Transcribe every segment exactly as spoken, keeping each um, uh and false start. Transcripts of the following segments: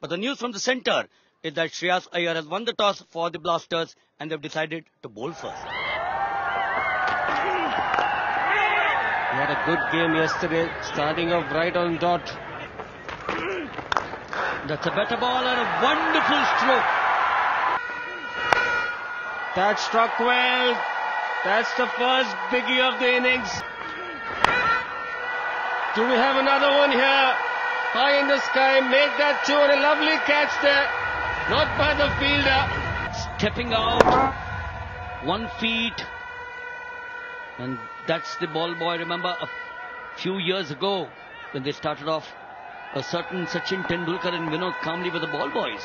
But the news from the centre is that Shreyas Iyer has won the toss for the Blasters and they've decided to bowl first. He had a good game yesterday, starting off right on dot. That's a better ball and a wonderful stroke. That struck well. That's the first biggie of the innings. Do we have another one here? High in the sky, make that two, and a lovely catch there. Not by the fielder. Stepping out, one feet. And that's the ball boy. Remember a few years ago when they started off, a certain Sachin Tendulkar and Vinod Kambli were the ball boys.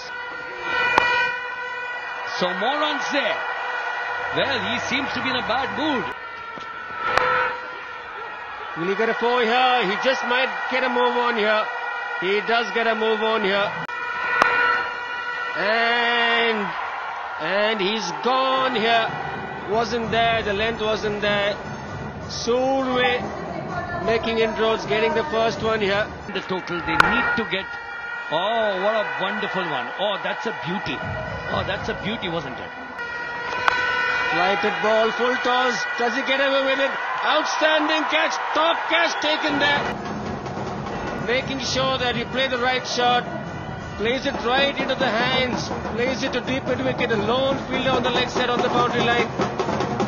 So more runs there. Well, he seems to be in a bad mood. Will he get a four here? He just might get a move on here. He does get a move on here. And, and he's gone here. Wasn't there, the length wasn't there. Surve making inroads, getting the first one here. The total they need to get. Oh, what a wonderful one. Oh, that's a beauty. Oh, that's a beauty, wasn't it? Flighted ball, full toss. Does he get away with it? Outstanding catch, top catch taken there. Making sure that you play the right shot. Plays it right into the hands. Plays it to deep mid wicket. A lone fielder on the leg set on the boundary line.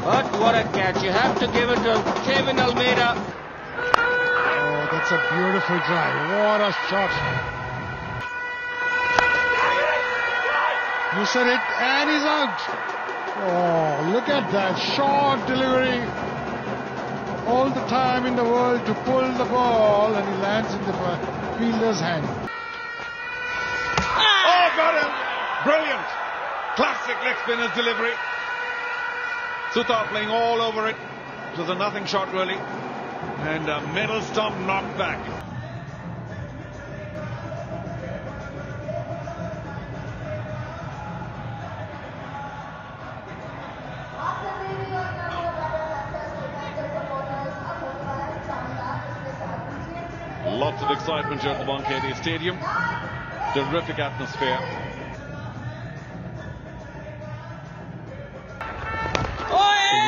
But what a catch. You have to give it to Kevin Almeida. Oh, that's a beautiful drive. What a shot. You said it, and he's out. Oh, look at that. Short delivery. All the time in the world to pull the ball, and he lands in the fielder's hand. Got him. Brilliant. Classic leg spinner's delivery. Suttar playing all over it. It was a nothing shot really. And a middle stump knocked back. Lots of excitement here at the Wankhede Stadium. Terrific atmosphere.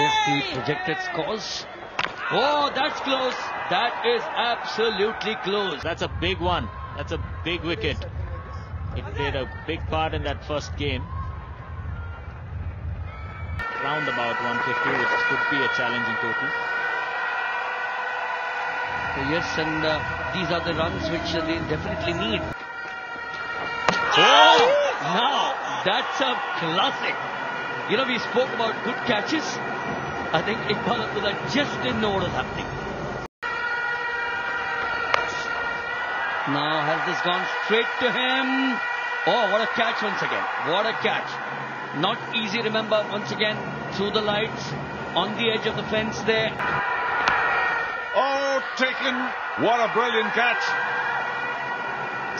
With the projected scores. Oh, that's close. That is absolutely close. That's a big one. That's a big wicket. It played a big part in that first game. Round about one fifty, which could be a challenge in total. So yes, and uh, these are the runs which uh, they definitely need. Oh, now that's a classic. You know, we spoke about good catches. I think Iqbal Abdulla just didn't know what was happening. Now has this gone straight to him? Oh, what a catch once again. What a catch. Not easy, remember, once again, through the lights, on the edge of the fence there. Oh, taken. What a brilliant catch.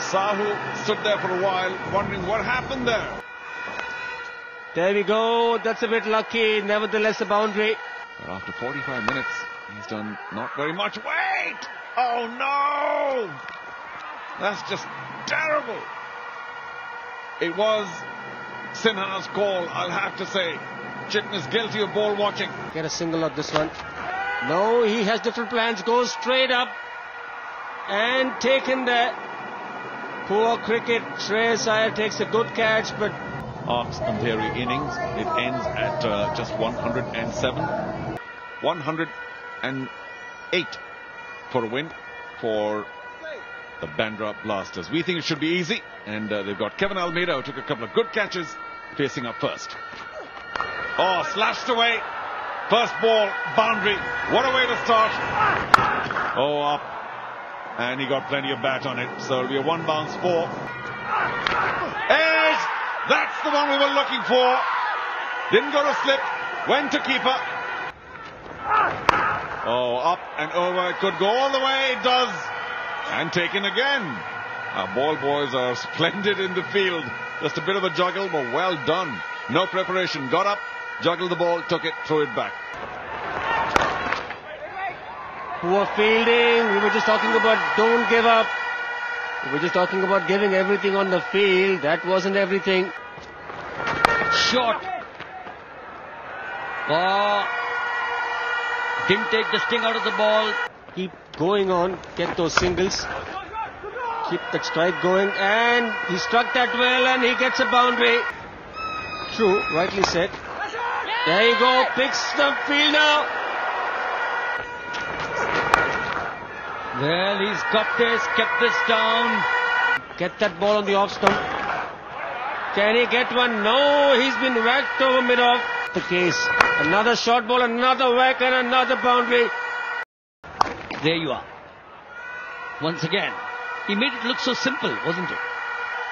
Sahu stood there for a while, wondering what happened there. There we go. That's a bit lucky. Nevertheless, a boundary. But after forty-five minutes, he's done not very much. Wait! Oh, no! That's just terrible. It was Sinha's call, I'll have to say. Chitnis guilty of ball watching. Get a single of this one. No, he has different plans. Goes straight up and taken there. Poor cricket. Shreyasaya takes a good catch, but Arps Andheri innings. It ends at uh, just one hundred and seven. one hundred and eight for a win for the Bandra Blasters. We think it should be easy, and uh, they've got Kevin Almeida, who took a couple of good catches, facing up first. Oh, slashed away. First ball, boundary. What a way to start. Oh, up. And he got plenty of bat on it, so it'll be a one bounce four. Edge! That's the one we were looking for. Didn't go to slip, went to keeper. Oh, up and over, it could go all the way, it does. And taken again. Our ball boys are splendid in the field. Just a bit of a juggle, but well done. No preparation, got up, juggled the ball, took it, threw it back. Poor fielding. We were just talking about don't give up. We're just talking about giving everything on the field. That wasn't everything. Shot. Oh, didn't take the sting out of the ball. Keep going on. Get those singles. Keep the strike going. And he struck that well and he gets a boundary. True. Rightly said. There you go. Picks the field now. Well, he's got this, kept this down. Get that ball on the off stump. Can he get one? No, he's been whacked over mid-off. The case. Another short ball, another whack and another boundary. There you are. Once again, he made it look so simple, wasn't it?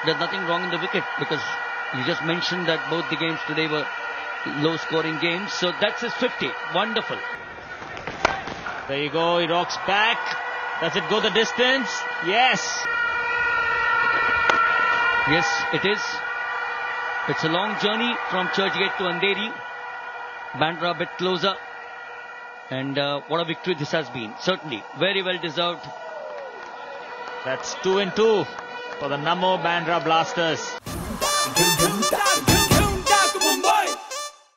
There's nothing wrong in the wicket because you just mentioned that both the games today were low-scoring games. So that's his fifty. Wonderful. There you go, he rocks back. Does it go the distance? Yes. Yes, it is. It's a long journey from Churchgate to Andheri. Bandra a bit closer. And uh, what a victory this has been. Certainly, very well deserved. That's two and two for the Namo Bandra Blasters.